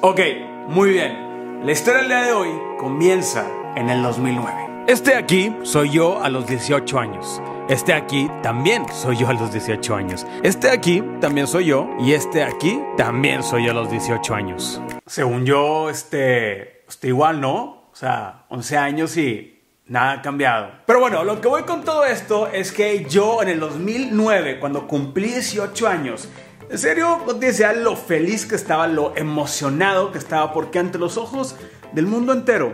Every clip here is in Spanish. Ok, muy bien. La historia del día de hoy comienza en el 2009. Este de aquí soy yo a los 18 años. Este de aquí también soy yo a los 18 años. Este de aquí también soy yo. Y este de aquí también soy yo a los 18 años. Según yo, estoy igual, ¿no? O sea, 11 años y... nada ha cambiado. Pero bueno, lo que voy con todo esto es que yo en el 2009, cuando cumplí 18 años, en serio, no tienes idea lo feliz que estaba, lo emocionado que estaba, porque ante los ojos del mundo entero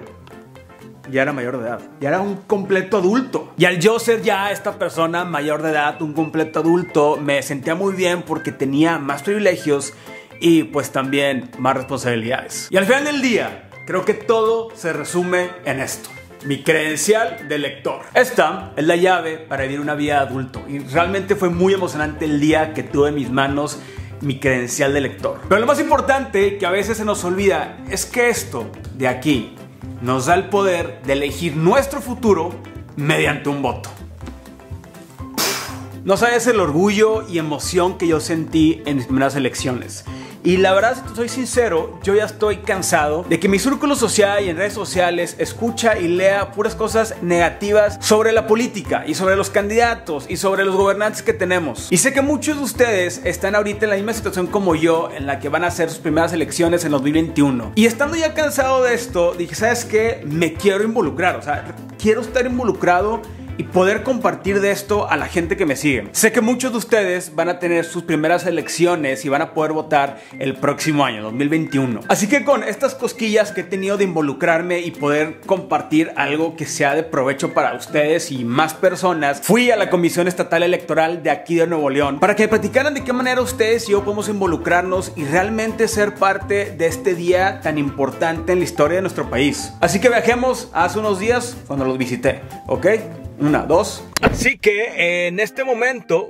ya era mayor de edad, ya era un completo adulto. Y al yo ser ya esta persona mayor de edad, un completo adulto, me sentía muy bien porque tenía más privilegios y pues también más responsabilidades. Y al final del día, creo que todo se resume en esto: mi credencial de lector. Esta es la llave para vivir una vida de adulto. Y realmente fue muy emocionante el día que tuve en mis manos mi credencial de lector. Pero lo más importante que a veces se nos olvida es que esto de aquí nos da el poder de elegir nuestro futuro mediante un voto. No sabes el orgullo y emoción que yo sentí en mis primeras elecciones. Y la verdad, si te soy sincero, yo ya estoy cansado de que mi círculo social y en redes sociales escucha y lea puras cosas negativas sobre la política y sobre los candidatos y sobre los gobernantes que tenemos. Y sé que muchos de ustedes están ahorita en la misma situación como yo, en la que van a hacer sus primeras elecciones en 2021. Y estando ya cansado de esto, dije, ¿sabes qué? Me quiero involucrar, o sea, quiero estar involucrado y poder compartir de esto a la gente que me sigue. Sé que muchos de ustedes van a tener sus primeras elecciones y van a poder votar el próximo año, 2021. Así que con estas cosquillas que he tenido de involucrarme y poder compartir algo que sea de provecho para ustedes y más personas, fui a la Comisión Estatal Electoral de aquí de Nuevo León para que platicaran de qué manera ustedes y yo podemos involucrarnos y realmente ser parte de este día tan importante en la historia de nuestro país. Así que viajemos a hace unos días cuando los visité, ¿ok? Una, dos. Así que en este momento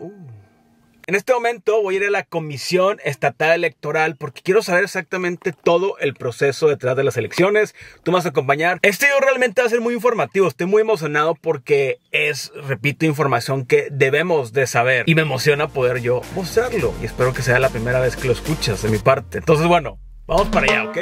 voy a ir a la Comisión Estatal Electoral porque quiero saber exactamente todo el proceso detrás de las elecciones. Tú me vas a acompañar. Este video realmente va a ser muy informativo. Estoy muy emocionado porque es, repito, información que debemos de saber. Y me emociona poder yo mostrarlo. Y espero que sea la primera vez que lo escuchas de mi parte. Entonces, bueno, vamos para allá, ¿ok?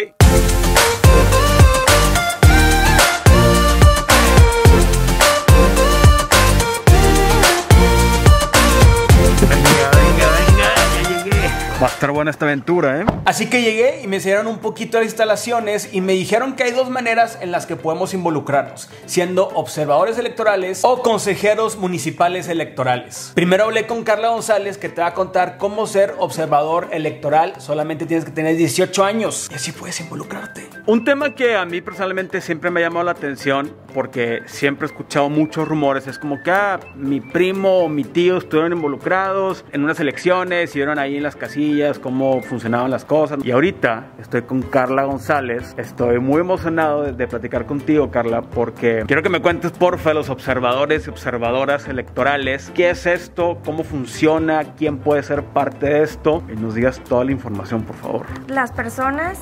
Va a estar buena esta aventura, ¿eh? Así que llegué y me enseñaron un poquito las instalaciones y me dijeron que hay dos maneras en las que podemos involucrarnos, siendo observadores electorales o consejeros municipales electorales. Primero hablé con Carla González, que te va a contar cómo ser observador electoral. Solamente tienes que tener 18 años y así puedes involucrarte. Un tema que a mí personalmente siempre me ha llamado la atención, porque siempre he escuchado muchos rumores. Es como que mi primo o mi tío estuvieron involucrados en unas elecciones y vieron ahí en las casillas cómo funcionaban las cosas. Y ahorita estoy con Carla González. Estoy muy emocionado de platicar contigo, Carla, porque quiero que me cuentes, porfa, los observadores y observadoras electorales. ¿Qué es esto? ¿Cómo funciona? ¿Quién puede ser parte de esto? Y nos digas toda la información, por favor. Las personas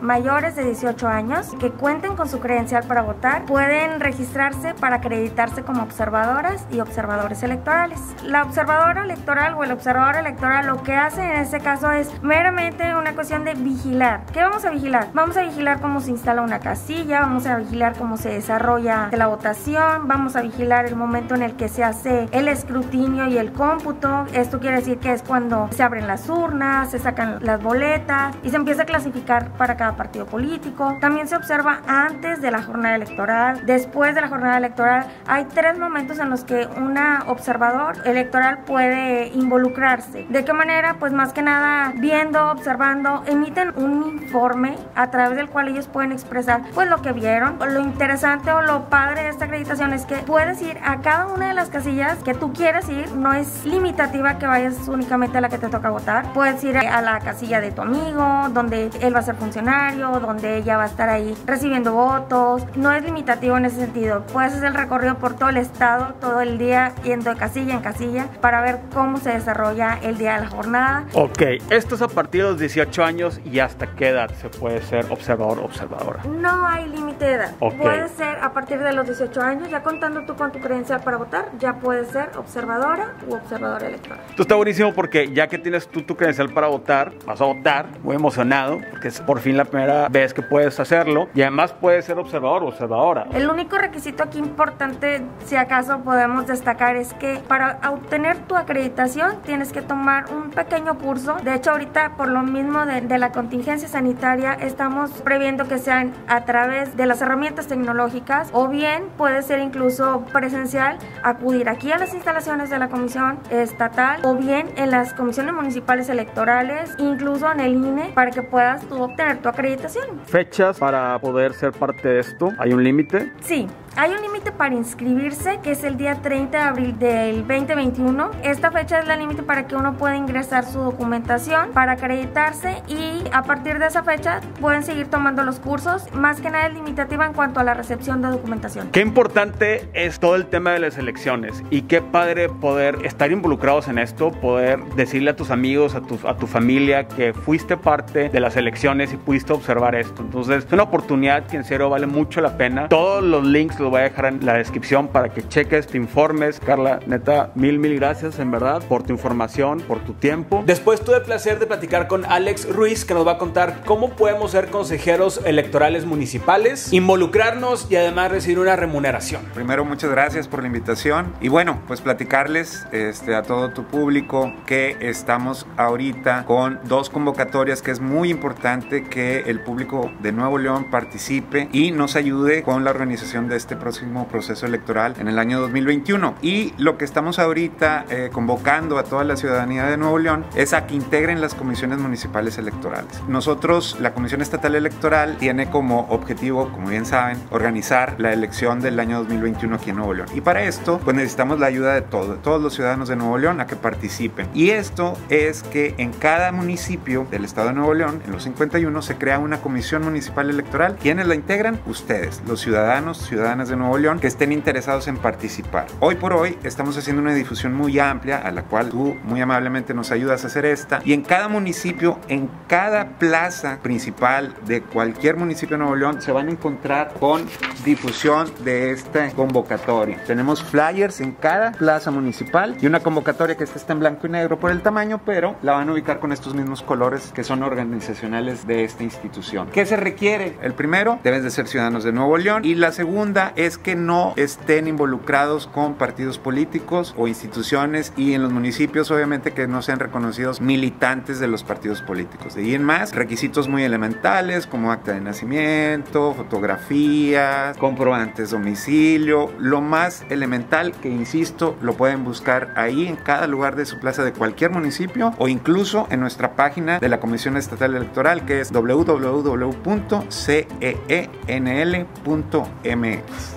mayores de 18 años que cuenten con su credencial para votar pueden registrarse para acreditarse como observadoras y observadores electorales. La observadora electoral o el observador electoral, lo que hacen en este caso es meramente una cuestión de vigilar. ¿Qué vamos a vigilar? Vamos a vigilar cómo se instala una casilla, vamos a vigilar cómo se desarrolla la votación, vamos a vigilar el momento en el que se hace el escrutinio y el cómputo. Esto quiere decir que es cuando se abren las urnas, se sacan las boletas y se empieza a clasificar para cada partido político. También se observa antes de la jornada electoral, después de la jornada electoral. Hay tres momentos en los que una observador electoral puede involucrarse. ¿De qué manera? Pues más que nada viendo, observando, emiten un informe a través del cual ellos pueden expresar pues lo que vieron. Lo interesante o lo padre de esta acreditación es que puedes ir a cada una de las casillas que tú quieras ir, no es limitativa que vayas únicamente a la que te toca votar. Puedes ir a la casilla de tu amigo, donde él va a ser funcionario, donde ella va a estar ahí recibiendo votos. No es limitativo en ese sentido. Puedes hacer el recorrido por todo el estado, todo el día, yendo de casilla en casilla para ver cómo se desarrolla el día de la jornada, edad. Ok, esto es a partir de los 18 años y hasta qué edad se puede ser observador o observadora. No hay límite de edad. Okay. Puede ser a partir de los 18 años, ya contando tú con tu credencial para votar, ya puedes ser observadora u observador electoral. Esto está buenísimo porque ya que tienes tú tu credencial para votar, vas a votar, muy emocionado, porque es por fin la primera vez que puedes hacerlo y además puedes ser observador o observadora. El único requisito aquí importante, si acaso podemos destacar, es que para obtener tu acreditación tienes que tomar un pequeño curso. De hecho, ahorita por lo mismo de la contingencia sanitaria estamos previendo que sean a través de las herramientas tecnológicas o bien puede ser incluso presencial, acudir aquí a las instalaciones de la Comisión Estatal o bien en las comisiones municipales electorales, incluso en el INE, para que puedas tú obtener tu acreditación. ¿Fechas para poder ser parte de esto? ¿Hay un límite? Sí. Hay un límite para inscribirse, que es el día 30 de abril del 2021. Esta fecha es la límite para que uno pueda ingresar su documentación para acreditarse y a partir de esa fecha pueden seguir tomando los cursos. Más que nada es limitativa en cuanto a la recepción de documentación. Qué importante es todo el tema de las elecciones y qué padre poder estar involucrados en esto, poder decirle a tus amigos, a tu familia que fuiste parte de las elecciones y pudiste observar esto. Entonces es una oportunidad que en serio vale mucho la pena. Todos los links lo voy a dejar en la descripción para que cheques, te informes. Carla, neta, mil gracias en verdad por tu información, por tu tiempo. Después tuve el placer de platicar con Alex Ruiz, que nos va a contar cómo podemos ser consejeros electorales municipales, involucrarnos y además recibir una remuneración. Primero, muchas gracias por la invitación y bueno, pues platicarles a todo tu público que estamos ahorita con dos convocatorias que es muy importante que el público de Nuevo León participe y nos ayude con la organización de este próximo proceso electoral en el año 2021. Y lo que estamos ahorita convocando a toda la ciudadanía de Nuevo León es a que integren las comisiones municipales electorales. Nosotros, la Comisión Estatal Electoral, tiene como objetivo, como bien saben, organizar la elección del año 2021 aquí en Nuevo León. Y para esto, pues necesitamos la ayuda de todos los ciudadanos de Nuevo León a que participen. Y esto es que en cada municipio del estado de Nuevo León, en los 51, se crea una comisión municipal electoral. ¿Quiénes la integran? Ustedes, los ciudadanos de Nuevo León que estén interesados en participar. Hoy por hoy estamos haciendo una difusión muy amplia a la cual tú muy amablemente nos ayudas a hacer esta, y en cada municipio, en cada plaza principal de cualquier municipio de Nuevo León se van a encontrar con difusión de esta convocatoria. Tenemos flyers en cada plaza municipal y una convocatoria que está en blanco y negro por el tamaño, pero la van a ubicar con estos mismos colores que son organizacionales de esta institución. ¿Qué se requiere? El primero, debes de ser ciudadanos de Nuevo León, y la segunda es que no estén involucrados con partidos políticos o instituciones, y en los municipios obviamente que no sean reconocidos militantes de los partidos políticos. De ahí en más, requisitos muy elementales como acta de nacimiento, fotografías, comprobantes de domicilio, lo más elemental que, insisto, lo pueden buscar ahí en cada lugar de su plaza de cualquier municipio o incluso en nuestra página de la Comisión Estatal Electoral, que es www.ceenl.mx.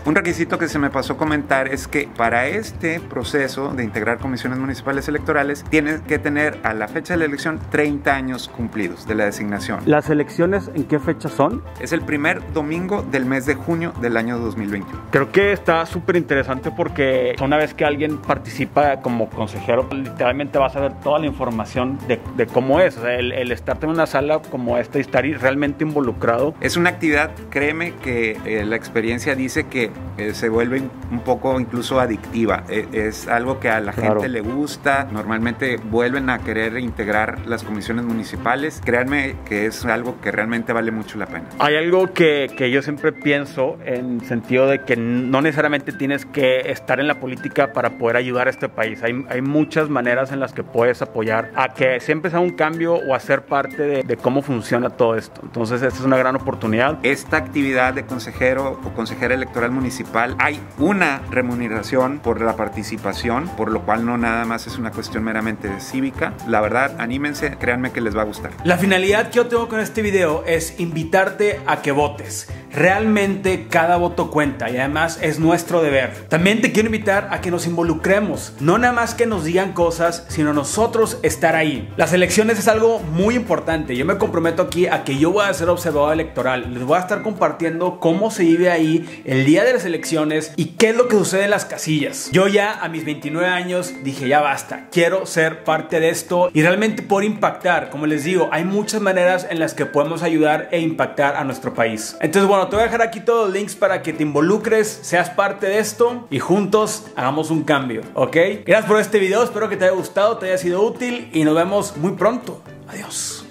Un requisito que se me pasó comentar es que para este proceso de integrar comisiones municipales electorales tienes que tener a la fecha de la elección 30 años cumplidos de la designación. ¿Las elecciones en qué fecha son? Es el primer domingo del mes de junio del año 2021. Creo que está súper interesante porque una vez que alguien participa como consejero, literalmente vas a ver toda la información de cómo es. O sea, el estar en una sala como esta y estar realmente involucrado. Es una actividad, créeme, que la experiencia dice que se vuelve un poco incluso adictiva. Es algo que a la gente le gusta. Normalmente vuelven a querer integrar las comisiones municipales. Créanme que es algo que realmente vale mucho la pena. Hay algo que yo siempre pienso en sentido de que no necesariamente tienes que estar en la política para poder ayudar a este país. Hay muchas maneras en las que puedes apoyar a que siempre sea un cambio o hacer parte de cómo funciona todo esto. Entonces esta es una gran oportunidad. Esta actividad de consejero o consejera electoral municipal, hay una remuneración por la participación, por lo cual no nada más es una cuestión meramente cívica. La verdad, anímense, créanme que les va a gustar. La finalidad que yo tengo con este video es invitarte a que votes. Realmente cada voto cuenta y además es nuestro deber. También te quiero invitar a que nos involucremos, no nada más que nos digan cosas, sino nosotros estar ahí. Las elecciones es algo muy importante. Yo me comprometo aquí a que yo voy a ser observador electoral. Les voy a estar compartiendo cómo se vive ahí el día de las elecciones y qué es lo que sucede en las casillas. Yo ya a mis 29 años dije ya basta, quiero ser parte de esto y realmente por impactar. Como les digo, hay muchas maneras en las que podemos ayudar e impactar a nuestro país. Entonces bueno, te voy a dejar aquí todos los links para que te involucres, seas parte de esto y juntos hagamos un cambio, ¿ok? Gracias por este video, espero que te haya gustado, te haya sido útil y nos vemos muy pronto. Adiós.